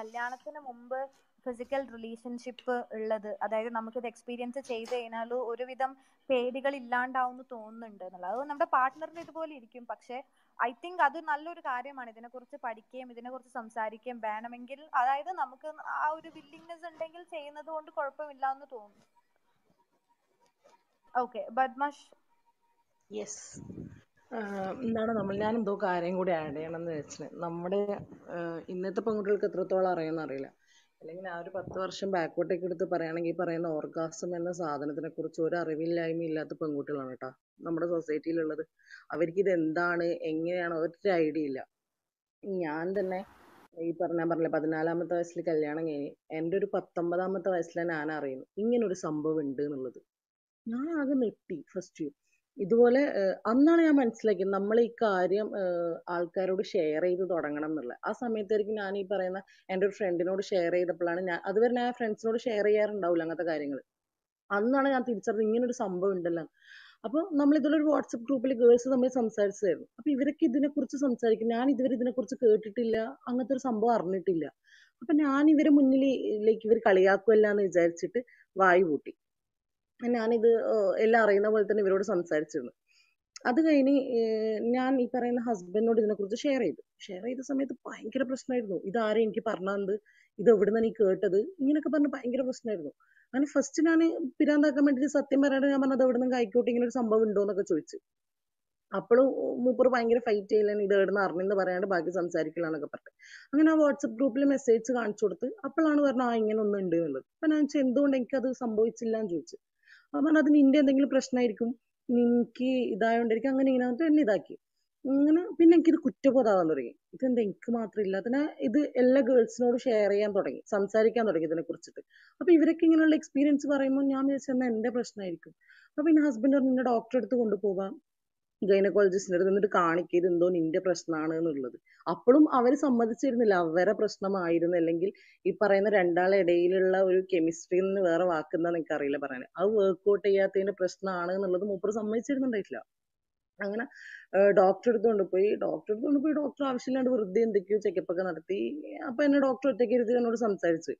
കല്യാണത്തിന് മുമ്പ് physical relationship ഉള്ളത്, അതായത് നമുക്കിത് എക്സ്പീരിയൻസ് ചെയ്ത് കഴിഞ്ഞാൽ ഒരുവിധം പേടികൾ ഇല്ലാണ്ടാവുമെന്ന് തോന്നുന്നുണ്ട് എന്നുള്ളത്. അത് നമ്മുടെ പാർട്ട്ണറിന് ഇതുപോലെ ഇരിക്കും. പക്ഷെ ഐ തിങ്ക് അത് നല്ലൊരു കാര്യമാണ്. ഇതിനെക്കുറിച്ച് പഠിക്കുകയും ഇതിനെക്കുറിച്ച് സംസാരിക്കുകയും വേണമെങ്കിൽ, അതായത് നമുക്ക് ആ ഒരു വില്ലിങ്നെസ് ഉണ്ടെങ്കിൽ ചെയ്യുന്നത് കൊണ്ട് കുഴപ്പമില്ല എന്ന് തോന്നുന്നു. ഓക്കെ ബദ്മാഷ്. യെസ്, എന്താണ് നമ്മൾ, ഞാൻ എന്തോ കാര്യം കൂടി ആഡ് ചെയ്യണമെന്ന് വെച്ചിട്ട്, നമ്മുടെ ഇന്നത്തെ പെൺകുട്ടികൾക്ക് എത്രത്തോളം അറിയുന്നറിയില്ല. അല്ലെങ്കിൽ ആ ഒരു 10 വർഷം ബാക്ക്വേർട്ടേക്ക് എടുത്ത് പറയുകയാണെങ്കിൽ, ഈ പറയുന്ന ഓർഗാസം എന്ന സാധനത്തിനെ കുറിച്ച് ഒരു അറിവില്ലായ്മ ഇല്ലാത്ത പെൺകുട്ടികളാണ് കേട്ടോ നമ്മുടെ സൊസൈറ്റിയിലുള്ളത്. അവർക്കിത് എന്താണ്, എങ്ങനെയാണ്, അവർക്ക് ഐഡിയ ഇല്ല. ഞാൻ തന്നെ ഈ പറഞ്ഞില്ലേ 14-ാമത്തെ വയസ്സിൽ കല്യാണം കഴിഞ്ഞ് എൻ്റെ ഒരു 19-ാമത്തെ വയസ്സിലെ ഞാൻ അറിയുന്നു ഇങ്ങനൊരു സംഭവം ഉണ്ട് എന്നുള്ളത്. ഞാൻ ആകെ നെട്ടി ഫസ്റ്റ്. ഇതുപോലെ അന്നാണ് ഞാൻ മനസ്സിലാക്കിയത് നമ്മൾ ഈ കാര്യം ആൾക്കാരോട് ഷെയർ ചെയ്ത് തുടങ്ങണം എന്നുള്ള. ആ സമയത്തായിരിക്കും ഞാൻ ഈ പറയുന്ന എൻ്റെ ഒരു ഫ്രണ്ടിനോട് ഷെയർ ചെയ്തപ്പോഴാണ് ഞാൻ, അതുവരെ ഞാൻ ഫ്രണ്ട്സിനോട് ഷെയർ ചെയ്യാറുണ്ടാവില്ല അങ്ങനത്തെ കാര്യങ്ങൾ. അന്നാണ് ഞാൻ തിരിച്ചറിഞ്ഞത് ഇങ്ങനൊരു സംഭവം ഉണ്ടല്ലോ. അപ്പോൾ നമ്മൾ ഇതിലൊരു വാട്സപ്പ് ഗ്രൂപ്പിൽ ഗേൾസ് തമ്മിൽ സംസാരിച്ചതായിരുന്നു. അപ്പോൾ ഇവരൊക്കെ ഇതിനെക്കുറിച്ച് സംസാരിക്കും, ഞാൻ ഇതുവരെ ഇതിനെക്കുറിച്ച് കേട്ടിട്ടില്ല, അങ്ങനത്തെ ഒരു സംഭവം അറിഞ്ഞിട്ടില്ല. അപ്പം ഞാൻ ഇവരെ മുന്നിൽ ലൈക്ക് ഇവർ കളിയാക്കുമല്ല എന്ന് വിചാരിച്ചിട്ട് വായു കൂട്ടി. ഞാനിത് എല്ലാം അറിയുന്ന പോലെ തന്നെ ഇവരോട് സംസാരിച്ചിരുന്നു. അത് കഴിഞ്ഞ് ഞാൻ ഈ പറയുന്ന ഹസ്ബൻഡിനോട് ഇതിനെക്കുറിച്ച് ഷെയർ ചെയ്ത സമയത്ത് ഭയങ്കര പ്രശ്നമായിരുന്നു. ഇതാരും എനിക്ക് പറഞ്ഞത്, ഇത് എവിടുന്നാണ് ഈ കേട്ടത്, ഇങ്ങനെയൊക്കെ പറഞ്ഞ് ഭയങ്കര പ്രശ്നമായിരുന്നു. അങ്ങനെ ഫസ്റ്റ് ഞാൻ പിരാന്താക്കാൻ വേണ്ടിയിട്ട് സത്യം പറയാണ്ട് ഞാൻ പറഞ്ഞത് എവിടെ നിന്ന് ആയിക്കോട്ടെ, ഇങ്ങനെ ഒരു സംഭവം ഉണ്ടോ എന്നൊക്കെ ചോദിച്ചു. അപ്പോഴും മൂപ്പർ ഭയങ്കര ഫൈറ്റ് ചെയ്യലാണ്, ഇത് എവിടുന്ന് അറിഞ്ഞെന്ന് പറയാണ്ട് ബാക്കി സംസാരിക്കലാന്നൊക്കെ പറഞ്ഞത്. അങ്ങനെ ആ വാട്സപ്പ് ഗ്രൂപ്പിൽ മെസ്സേജ് കാണിച്ചു കൊടുത്ത് അപ്പോഴാണ് പറഞ്ഞത് ഇങ്ങനെ ഒന്നും ഉണ്ട് എന്നുള്ളത്. അപ്പം ഞാൻ വെച്ചാൽ എന്തുകൊണ്ട് എനിക്കത് സംഭവിച്ചില്ല എന്ന് ചോദിച്ചു. അപ്പം പറഞ്ഞാൽ അത് നിൻ്റെ എന്തെങ്കിലും പ്രശ്നമായിരിക്കും, എനിക്ക് ഇതായോണ്ടായിരിക്കും, അങ്ങനെ ഇങ്ങനെ എന്നെ ഇതാക്കി. അങ്ങനെ പിന്നെ എനിക്കിത് കുറ്റബോധമാകാൻ തുടങ്ങി. ഇതെന്താ എനിക്ക് മാത്രമില്ല, അതിനെ ഇത് എല്ലാ ഗേൾസിനോട് ഷെയർ ചെയ്യാൻ തുടങ്ങി, സംസാരിക്കാൻ തുടങ്ങി ഇതിനെ കുറിച്ചിട്ട്. അപ്പം ഇവരൊക്കെ ഇങ്ങനെയുള്ള എക്സ്പീരിയൻസ് പറയുമ്പോൾ ഞാൻ വിചാരിച്ചു എന്നാൽ എൻ്റെ പ്രശ്നമായിരിക്കും. അപ്പം പിന്നെ ഹസ്ബൻഡ് പറഞ്ഞു നിന്നെ ഡോക്ടറെ അടുത്ത് കൊണ്ടുപോകാം, ഗൈനക്കോളജിസ്റ്റിൻ്റെ അടുത്ത് നിന്നിട്ട് കാണിക്കുക, ഇതെന്തോ നിൻ്റെ പ്രശ്നമാണ് എന്നുള്ളത്. അപ്പോഴും അവർ സമ്മതിച്ചിരുന്നില്ല, അവരെ പ്രശ്നമായിരുന്നു. അല്ലെങ്കിൽ ഈ പറയുന്ന രണ്ടാളെ ഇടയിലുള്ള ഒരു കെമിസ്ട്രിയിൽ നിന്ന് വേറെ വാക്കുന്ന എനിക്കറിയില്ല പറയാൻ, അത് വർക്ക്ഔട്ട് ചെയ്യാത്തതിൻ്റെ പ്രശ്നമാണ് എന്നുള്ളത് മൂപ്പർ സമ്മതിച്ചിരുന്നുണ്ടായിട്ടില്ല. അങ്ങനെ ഡോക്ടറെ അടുത്ത് കൊണ്ടുപോയി ഡോക്ടർ ആവശ്യമില്ലാണ്ട് വെറുതെ എന്തൊക്കെയോ ചെക്കപ്പൊക്കെ നടത്തി. അപ്പം എന്നെ ഡോക്ടർ ഒറ്റയ്ക്ക് ഇരുത്തി എന്നോട് സംസാരിച്ചു,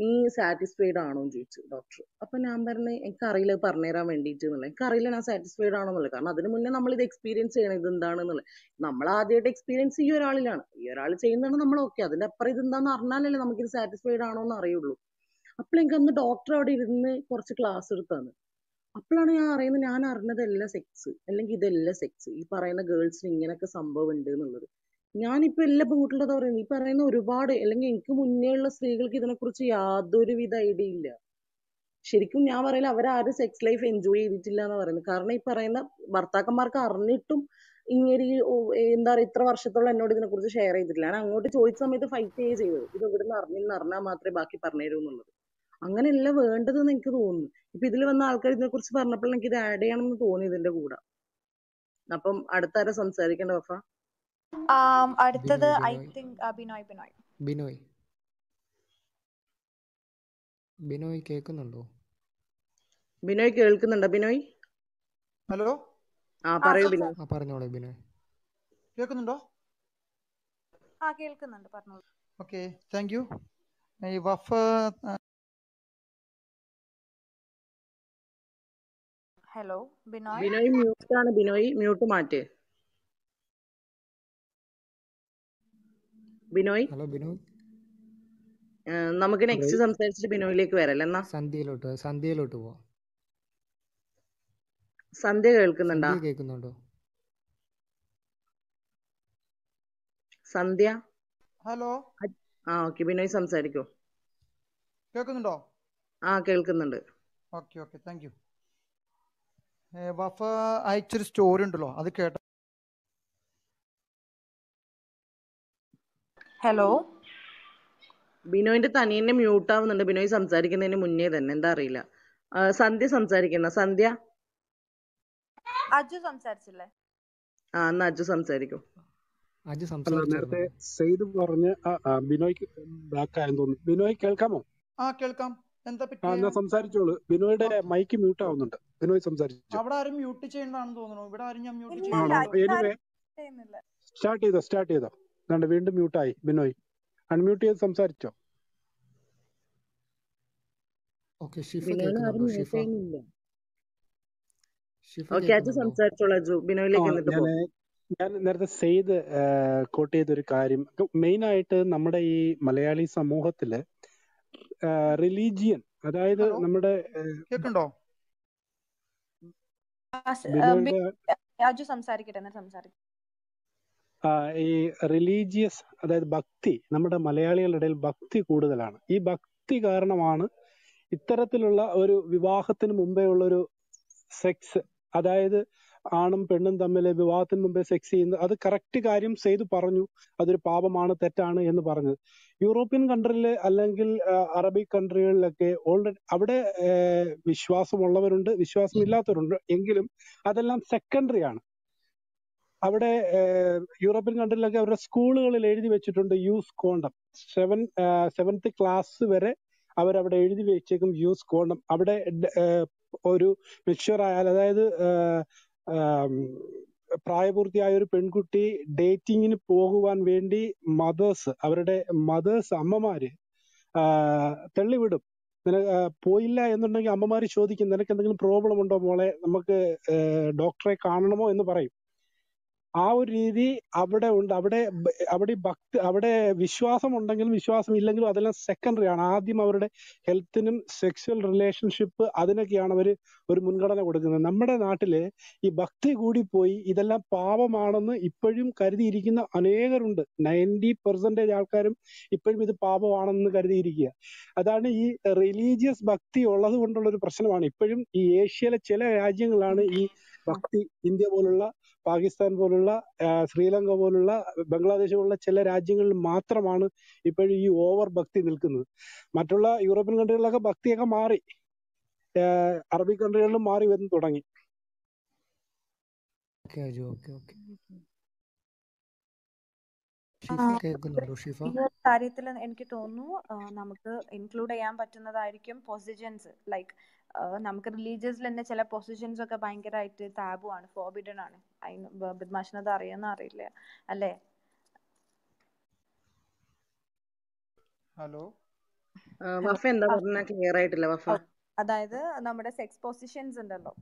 നീ സാറ്റിസ്ഫൈഡ് ആണോ എന്ന് ചോദിച്ചു ഡോക്ടർ. അപ്പം ഞാൻ പറഞ്ഞു എനിക്കറിയില്ല, അത് പറഞ്ഞുതരാൻ വേണ്ടിയിട്ട് എന്നുള്ളത്, എനിക്കറിയില്ല ഞാൻ സാറ്റിസ്ഫൈഡ് ആണോ എന്നുള്ളത്. കാരണം അതിന് മുന്നേ നമ്മൾ ഇത് എക്സ്പീരിയൻസ് ചെയ്യണം, ഇതെന്താണെന്നുള്ളത്. നമ്മൾ ആദ്യമായിട്ട് എക്സ്പീരിയൻസ് ഈ ഒരാളിലാണ്, ഈ ഒരാൾ ചെയ്യുന്നതാണ് നമ്മൾ ഓക്കെ, അതിൻ്റെ അപ്പുറം ഇതെന്താണെന്ന് അറിഞ്ഞാലല്ലേ നമുക്കിത് സാറ്റിസ്ഫൈഡ് ആണോ എന്ന് അറിയുള്ളൂ. അപ്പോൾ എനിക്ക് അന്ന് ഡോക്ടർ അവിടെ ഇരുന്ന് കുറച്ച് ക്ലാസ് എടുത്താണ്. അപ്പോഴാണ് ഞാൻ അറിയുന്നത് ഞാൻ അറിഞ്ഞതല്ല സെക്സ്, അല്ലെങ്കിൽ ഇതല്ല സെക്സ്, ഈ പറയുന്ന ഗേൾസിന് ഇങ്ങനെയൊക്കെ സംഭവം ഉണ്ട് എന്നുള്ളത്. ഞാനിപ്പോൾ എല്ലാ പെൺകുട്ടികളത് പറയുന്നത്, ഈ പറയുന്ന ഒരുപാട്, അല്ലെങ്കിൽ എനിക്ക് മുന്നേ ഉള്ള സ്ത്രീകൾക്ക് ഇതിനെക്കുറിച്ച് യാതൊരുവിധ ഐഡിയ ഇല്ല. ശരിക്കും ഞാൻ പറയില്ല അവരാരും സെക്സ് ലൈഫ് എൻജോയ് ചെയ്തിട്ടില്ല എന്ന് പറയുന്നത്. കാരണം ഈ പറയുന്ന ഭർത്താക്കന്മാർക്ക് അറിഞ്ഞിട്ടും ഇങ്ങനെ എന്താ പറയുക, ഇത്ര വർഷത്തോളം എന്നോട് ഇതിനെക്കുറിച്ച് ഷെയർ ചെയ്തിട്ടില്ല. ഞാൻ അങ്ങോട്ട് ചോദിച്ച സമയത്ത് ഫൈറ്റ് ചെയ്യുകയും ചെയ്തത്, ഇത് ഇവിടുന്ന് അറിഞ്ഞാൽ മാത്രമേ ബാക്കി പറഞ്ഞു തരൂ എന്നുള്ളത്. അങ്ങനെയല്ല വേണ്ടതെന്ന് എനിക്ക് തോന്നുന്നു. ഇപ്പം ഇതിൽ വന്ന ആൾക്കാർ ഇതിനെക്കുറിച്ച് പറഞ്ഞപ്പോൾ എനിക്ക് ഇത് ആഡ് ചെയ്യണം എന്ന് തോന്നി ഇതിൻ്റെ കൂടെ. അപ്പം അടുത്താരെ സംസാരിക്കേണ്ട വഫ? അടുത്തത് ഐ തിങ്ക് ബിനോയ്. ബിനോയ് കേൾക്കുന്നുണ്ടോ? ബിനോയ് കേൾക്കുന്നുണ്ടോ? ബിനോയ് ഹലോ. ആ പറയൂ ബിനോയ്. ആ പറഞ്ഞോളൂ ബിനോയ്. കേൾക്കുന്നുണ്ടോ? ആ കേൾക്കുന്നുണ്ട്, പറഞ്ഞോളൂ. Okay thank you. ഈ വഫ ഹലോ ബിനോയ്. ബിനോയ് മ്യൂട്ട് ആണ്, ബിനോയ് മ്യൂട്ട് മാറ്റി. ബിനോയ് ഹലോ ബിനോയ്. നമുക്ക് നെക്സ്റ്റ് സംസാരിച്ചിട്ട് ബിനോയിലേക്ക് വരാം. എന്നാ സന്ധ്യയിലോട്ട് പോവാം. സന്ധ്യ കേൾക്കുന്നുണ്ടോ? സന്ധ്യ ഹലോ. ആ ഓക്കെ ബിനോയ് സംസാരിക്കൂ. കേൾക്കുന്നുണ്ടോ? ആ കേൾക്കുന്നുണ്ട്. Okay okay thank you. Wafa അയച്ചൊരു സ്റ്റോറി ഉണ്ടല്ലോ അത് കേട്ടോ. ഹലോ ബിനോയിന്റെ തനിയെ മ്യൂട്ട് ആവുന്നുണ്ട്, ബിനോയ് സംസാരിക്കുന്നതിന് മുന്നേ തന്നെ, എന്താ അറിയില്ല. സന്ധ്യ സംസാരിക്കുന്ന, സന്ധ്യ അജു സംസാരിച്ചില്ലേ? ആ എന്നാ അജു സംസാരിക്കും. നേരത്തെ സെയ്ദ് പറഞ്ഞ ബിനോയ്ക്ക് ബാക്ക് ആയെന്ന് തോന്നുന്നു. ബിനോയ് കേൾക്കാമോ? ആ കേൾക്കാം. എന്താ പറ്റിയ? ഞാൻ സംസാരിച്ചോളൂ. ബിനോയുടെ മൈക്ക് മ്യൂട്ട് ആവുന്നുണ്ട്. ബിനോയ് സംസാരിച്ചു. അവിടെ ആരും മ്യൂട്ട് ചെയ്യേണ്ടതാണെന്ന് തോന്നുന്നു. ഇവിടെ ആരും ഞാൻ മ്യൂട്ട് ചെയ്യുന്നില്ല. സ്റ്റാർട്ട് ചെയ്തോ? വീണ്ടും മ്യൂട്ടായി ബിനോയ്. അൺമ്യൂട്ട് ചെയ്ത് സംസാരിച്ചോ? ഓക്കേ, ഷിഫ കേൾക്കുന്നുണ്ടോ? ഷിഫ ഓക്കേ, അത് സംസാരിച്ചോളാ ജോ. ബിനോയിലേക്ക് എന്നിട്ട് പോ. ഞാൻ നേരത്തെ സെയ്ദ് കോട്ട് ചെയ്തൊരു കാര്യം, മെയിൻ ആയിട്ട് നമ്മുടെ ഈ മലയാളി സമൂഹത്തില് റിലീജിയൻ, അതായത് നമ്മുടെ കേൾക്കണ്ടോ? ഈ റിലീജിയസ്, അതായത് ഭക്തി, നമ്മുടെ മലയാളികളുടെ ഇടയിൽ ഭക്തി കൂടുതലാണ്. ഈ ഭക്തി കാരണമാണ് ഇത്തരത്തിലുള്ള ഒരു വിവാഹത്തിന് മുമ്പേ ഉള്ളൊരു സെക്സ്, അതായത് ആണും പെണ്ണും തമ്മിൽ വിവാഹത്തിന് മുമ്പേ സെക്സ് ചെയ്യുന്നത്. അത് കറക്റ്റ് കാര്യം ചെയ്തു പറഞ്ഞു, അതൊരു പാപമാണ്, തെറ്റാണ് എന്ന് പറഞ്ഞത്. യൂറോപ്യൻ കൺട്രിയില് അല്ലെങ്കിൽ അറബിക് കൺട്രികളിലൊക്കെ ഓൾറെഡി അവിടെ വിശ്വാസമുള്ളവരുണ്ട്, വിശ്വാസമില്ലാത്തവരുണ്ട്, എങ്കിലും അതെല്ലാം സെക്കൻഡറി ആണ്. അവിടെ യൂറോപ്യൻ കൺട്രിയിലൊക്കെ അവരുടെ സ്കൂളുകളിൽ എഴുതി വെച്ചിട്ടുണ്ട് യൂസ് കോണ്ടം. 7th ക്ലാസ് വരെ അവരവിടെ എഴുതി വെച്ചേക്കും യൂസ് കോണ്ടം. അവിടെ ഒരു മെച്യൂർ ആയാൽ, അതായത് പ്രായപൂർത്തിയായ ഒരു പെൺകുട്ടി ഡേറ്റിങ്ങിന് പോകുവാൻ വേണ്ടി മദേഴ്സ്, അവരുടെ മദേഴ്സ്, അമ്മമാര് തള്ളിവിടും. പോയില്ല എന്നുണ്ടെങ്കിൽ അമ്മമാര് ചോദിക്കും, നിനക്ക് എന്തെങ്കിലും പ്രോബ്ലം ഉണ്ടോ മോളെ, നമുക്ക് ഡോക്ടറെ കാണണമോ എന്ന് പറയും. ആ ഒരു രീതി അവിടെ ഉണ്ട്. അവിടെ ഭക്തി, അവിടെ വിശ്വാസം ഉണ്ടെങ്കിലും വിശ്വാസം ഇല്ലെങ്കിലും അതെല്ലാം സെക്കൻഡറി ആണ്. ആദ്യം അവരുടെ ഹെൽത്തിനും സെക്സ്വൽ റിലേഷൻഷിപ്പ്, അതിനൊക്കെയാണ് അവർ ഒരു മുൻഗണന കൊടുക്കുന്നത്. നമ്മുടെ നാട്ടില് ഈ ഭക്തി കൂടിപ്പോയി ഇതെല്ലാം പാപമാണെന്ന് ഇപ്പോഴും കരുതിയിരിക്കുന്ന അനേകരുണ്ട്. 90% ആൾക്കാരും ഇപ്പോഴും ഇത് പാപമാണെന്ന് കരുതിയിരിക്കുക. അതാണ് ഈ റിലീജിയസ് ഭക്തി ഉള്ളത് കൊണ്ടുള്ള ഒരു പ്രശ്നമാണ്. ഇപ്പോഴും ഈ ഏഷ്യയിലെ ചില രാജ്യങ്ങളാണ് ഈ ഭക്തി, ഇന്ത്യ പോലുള്ള, പാകിസ്ഥാൻ പോലുള്ള, ശ്രീലങ്ക പോലുള്ള, ബംഗ്ലാദേശ് പോലുള്ള ചില രാജ്യങ്ങളിൽ മാത്രമാണ് ഇപ്പോഴും ഈ ഓവർ ഭക്തി നിൽക്കുന്നത്. മറ്റുള്ള യൂറോപ്യൻ കൺട്രികളിലൊക്കെ ഭക്തിയൊക്കെ മാറി, അറബിക് കൺട്രികളിലും മാറി വന്ന് തുടങ്ങി. കാര്യത്തിൽ എനിക്ക് തോന്നുന്നു നമുക്ക് ഇൻക്ലൂഡ് ചെയ്യാൻ പറ്റുന്നതായിരിക്കും പൊസിഷൻസ്. ലൈക്ക് നമുക്ക് റിലീജിയസിൽ തന്നെ ചില പൊസിഷൻസ് ഒക്കെ ഭയങ്കരമായിട്ട് ടാബു ആണ്, ഫോർബിഡൻ ആണ്. ബിദ്മാഷിനത് അറിയാന്ന് അറിയില്ല അല്ലേ? ഹലോ വഫ, എന്താ പറഞ്ഞാ ക്ലിയർ ആയിട്ടില്ല വഫ. അതായത് നമ്മുടെ സെക്സ് പൊസിഷൻസ് ഉണ്ടല്ലോ,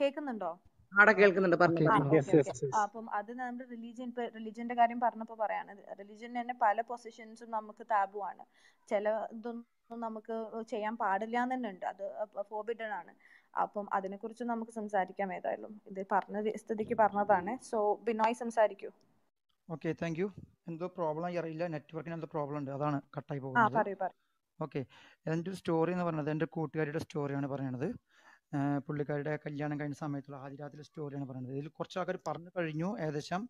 കേൾക്കുന്നുണ്ടോ? അപ്പം അത് നമ്മുടെ റിലീജിയന്റെ കാര്യം പറഞ്ഞപ്പോ പറയാണ്, റിലീജിയൻ തന്നെ പല പൊസിഷൻസും നമുക്ക് ടാബു ആണ്. ചില ഇതൊന്നും നമുക്ക് ചെയ്യാൻ പാടില്ല എന്ന് തന്നെ ഉണ്ട്, അത് ഫോർബിഡൻ ആണ്. അപ്പം അതിനെ കുറിച്ച് നമുക്ക് സംസാരിക്കാം ഏതായാലും. ഇത് പറഞ്ഞ സ്ഥിതിക്ക് പറഞ്ഞതാണ്. സോ ബിനോയ് സംസാരിക്കൂ. Okay, thank you. എന്തോ പ്രോബ്ലം അറിയില്ല, നെറ്റ്വർക്കിന് എന്തോ പ്രോബ്ലം ഉണ്ട്, അതാണ് കട്ടായി പോകുന്നത്. ഓക്കെ, എൻ്റെ ഒരു സ്റ്റോറി എന്ന് പറഞ്ഞത് എൻ്റെ കൂട്ടുകാരിയുടെ സ്റ്റോറിയാണ് പറയണത്. പുള്ളിക്കാരുടെ കല്യാണം കഴിഞ്ഞ സമയത്തുള്ള ആദ്യ രാത്രിയിലെ സ്റ്റോറിയാണ് പറയുന്നത്. ഇതിൽ കുറച്ച് ആൾക്കാർ പറഞ്ഞു കഴിഞ്ഞു, ഏകദേശം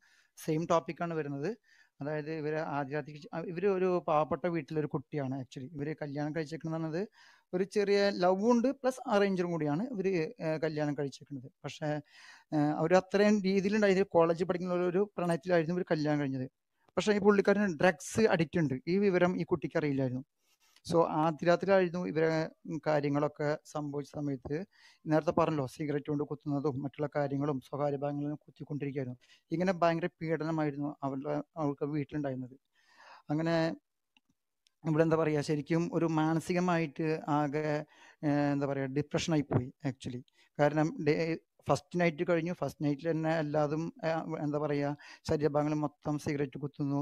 സെയിം ടോപ്പിക്കാണ് വരുന്നത്. അതായത് ഇവർ ആദ്യ രാത്രി, ഇവർ ഒരു പാവപ്പെട്ട വീട്ടിലൊരു കുട്ടിയാണ്. ആക്ച്വലി ഇവർ കല്യാണം കഴിച്ചേക്കുന്നത് ഒരു ചെറിയ ലവ് ഉണ്ട് പ്ലസ് അറേഞ്ചറും കൂടിയാണ് ഇവർ കല്യാണം കഴിച്ചേക്കുന്നത്. പക്ഷേ അവർ അത്രയും രീതിയിലുണ്ടായത് കോളേജിൽ പഠിക്കുന്ന ഒരു പ്രണയത്തിലായിരുന്നു ഇവർ കല്യാണം കഴിഞ്ഞത്. പക്ഷേ ഈ പുള്ളിക്കാരന് ഡ്രഗ്സ് അഡിക്റ്റ് ഉണ്ട്, ഈ വിവരം ഈ കുട്ടിക്ക് അറിയില്ലായിരുന്നു. സോ ആദ്യ രാത്രിയിലായിരുന്നു ഇവരെ കാര്യങ്ങളൊക്കെ സംഭവിച്ച സമയത്ത്, നേരത്തെ പറഞ്ഞല്ലോ സിഗരറ്റ് കൊണ്ട് കുത്തുന്നതും മറ്റുള്ള കാര്യങ്ങളും സ്വകാര്യ ബാങ്കുകളിലും കുത്തിക്കൊണ്ടിരിക്കുകയായിരുന്നു. ഇങ്ങനെ ഭയങ്കര പീഡനമായിരുന്നു അവൾക്ക് വീട്ടിലുണ്ടായിരുന്നത്. അങ്ങനെ ഇവിടെ എന്താ പറയുക, ശരിക്കും ഒരു മാനസികമായിട്ട് ആകെ എന്താ പറയുക ഡിപ്രഷനായി പോയി ആക്ച്വലി. കാരണം ഫസ്റ്റ് നൈറ്റ് കഴിഞ്ഞു, ഫസ്റ്റ് നൈറ്റിൽ തന്നെ എല്ലാതും എന്താ പറയുക ശരീരഭാഗങ്ങൾ മൊത്തം സിഗരറ്റ് കുത്തുന്നു,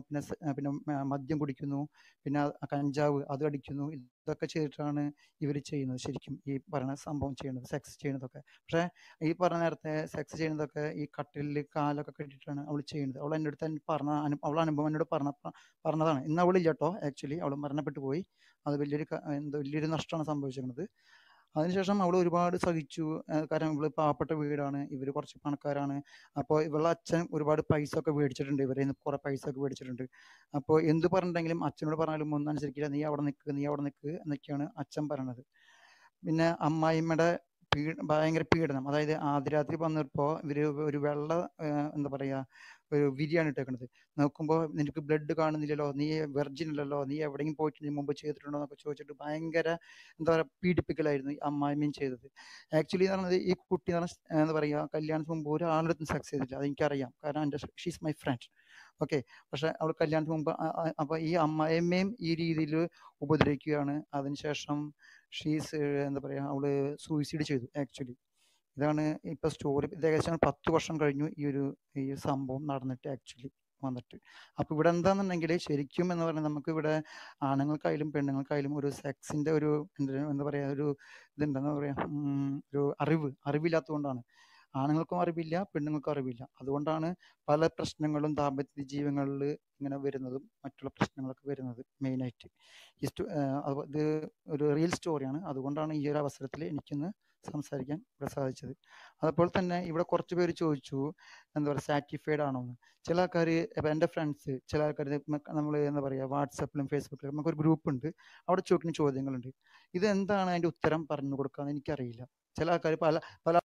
പിന്നെ മദ്യം കുടിക്കുന്നു, പിന്നെ കഞ്ചാവ് അത് അടിക്കുന്നു. ഇതൊക്കെ ചെയ്തിട്ടാണ് ഇവർ ചെയ്യുന്നത് ശരിക്കും ഈ പറയുന്ന സംഭവം ചെയ്യുന്നത്, സെക്സ് ചെയ്യുന്നതൊക്കെ. പക്ഷേ ഈ പറഞ്ഞ നേരത്തെ സെക്സ് ചെയ്യുന്നതൊക്കെ ഈ കട്ടിലിൽ കാലൊക്കെ കെട്ടിയിട്ടാണ് അവൾ ചെയ്യുന്നത്. അവൾ എൻ്റെ അടുത്ത് പറഞ്ഞ അവൾ അനുഭവം എന്നോട് പറഞ്ഞതാണ്. ഇന്ന് അവളില്ല കേട്ടോ, ആക്ച്വലി അവൾ മരണപ്പെട്ടു പോയി. അത് വലിയൊരു നഷ്ടമാണ് സംഭവിച്ചിരുന്നത്. അതിനുശേഷം അവൾ ഒരുപാട് സഹിച്ചു. കാരണം ഇവള് പാവപ്പെട്ട വീടാണ്, ഇവർ കുറച്ച് പണക്കാരാണ്. അപ്പോൾ ഇവളുടെ അച്ഛൻ ഒരുപാട് പൈസ ഒക്കെ മേടിച്ചിട്ടുണ്ട്, ഇവരെ കുറെ പൈസ ഒക്കെ മേടിച്ചിട്ടുണ്ട്. അപ്പോൾ എന്ത് പറഞ്ഞിട്ടുണ്ടെങ്കിലും അച്ഛനോട് പറഞ്ഞാലും ഒന്നും അനുസരിക്കില്ല, നീ അവിടെ നിൽക്ക് എന്നൊക്കെയാണ് അച്ഛൻ പറയണത്. പിന്നെ അമ്മായിമ്മയുടെ ഭയങ്കര പീഡനം. അതായത് ആദ്യ രാത്രി വന്നപ്പോൾ ഇവർ ഒരു വെള്ള എന്താ പറയുക വിരിയാനിട്ടേക്കണത്. നോക്കുമ്പോൾ നിനക്ക് ബ്ലഡ് കാണുന്നില്ലല്ലോ, നീ വെർജിൻ അല്ലല്ലോ, നീ എവിടെയെങ്കിലും പോയിട്ട് നീ മുമ്പ് ചെയ്തിട്ടുണ്ടോ എന്നൊക്കെ ചോദിച്ചിട്ട് ഭയങ്കര എന്താ പറയുക പീഡിപ്പിക്കലായിരുന്നു അമ്മായിമ്മയും ചെയ്തത്. ആക്ച്വലി എന്ന് പറഞ്ഞത് ഈ കുട്ടി എന്താ പറയുക കല്യാണത്തിന് മുമ്പ് ഒരാളുടെ അടുത്തും സെക്സ് ചെയ്തില്ല, അതെനിക്കറിയാം, കാരണം എൻ്റെ ഷീസ് മൈ ഫ്രണ്ട്, ഓക്കെ. പക്ഷെ അവൾ കല്യാണത്തിന് മുമ്പ് അപ്പം ഈ അമ്മായിമ്മയും ഈ രീതിയിൽ ഉപദ്രവിക്കുകയാണ്. അതിനുശേഷം ഷീസ് എന്താ പറയുക അവൾ സൂയിസൈഡ് ചെയ്തു ആക്ച്വലി. ഇതാണ് ഇപ്പൊ സ്റ്റോറി. ഇത് ഏകദേശം 10 വർഷം കഴിഞ്ഞു ഈ ഒരു സംഭവം നടന്നിട്ട് ആക്ച്വലി വന്നിട്ട്. അപ്പൊ ഇവിടെ എന്താണെന്നുണ്ടെങ്കിൽ ശരിക്കും എന്ന് പറഞ്ഞാൽ നമുക്ക് ഇവിടെ ആണുങ്ങൾക്കായാലും പെണ്ണുങ്ങൾക്കായാലും ഒരു സെക്സിന്റെ ഒരു എന്താ പറയാ ഒരു ഇതുണ്ടെന്ന് പറയാ ഒരു അറിവില്ലാത്തതുകൊണ്ടാണ്. ആണുങ്ങൾക്കും അറിവില്ല, പെണ്ണുങ്ങൾക്കും അറിവില്ല, അതുകൊണ്ടാണ് പല പ്രശ്നങ്ങളും ദാമ്പത്യ ജീവിതങ്ങളിൽ ഇങ്ങനെ വരുന്നതും മറ്റുള്ള പ്രശ്നങ്ങളൊക്കെ വരുന്നത് മെയിനായിട്ട്. ഇത് ഒരു റിയൽ സ്റ്റോറിയാണ്, അതുകൊണ്ടാണ് ഈ ഒരു അവസരത്തിൽ എനിക്കിന്ന് സംസാരിക്കാൻ ഇവിടെ സാധിച്ചത്. അതുപോലെ തന്നെ ഇവിടെ കുറച്ച് പേര് ചോദിച്ചു എന്താ പറയുക സാറ്റിസ്ഫൈഡ് ആണോന്ന്. ചില ആൾക്കാർ എൻ്റെ ഫ്രണ്ട്സ് ചില ആൾക്കാർ നമ്മൾ എന്താ പറയുക വാട്സപ്പിലും ഫേസ്ബുക്കിലും നമുക്കൊരു ഗ്രൂപ്പ് ഉണ്ട്, അവിടെ ചോദിക്കുന്ന ചോദ്യങ്ങളുണ്ട്, ഇത് എന്താണ് അതിൻ്റെ ഉത്തരം പറഞ്ഞു കൊടുക്കുക എന്ന് എനിക്കറിയില്ല. ചില ആൾക്കാർ പല പല